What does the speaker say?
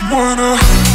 just wanna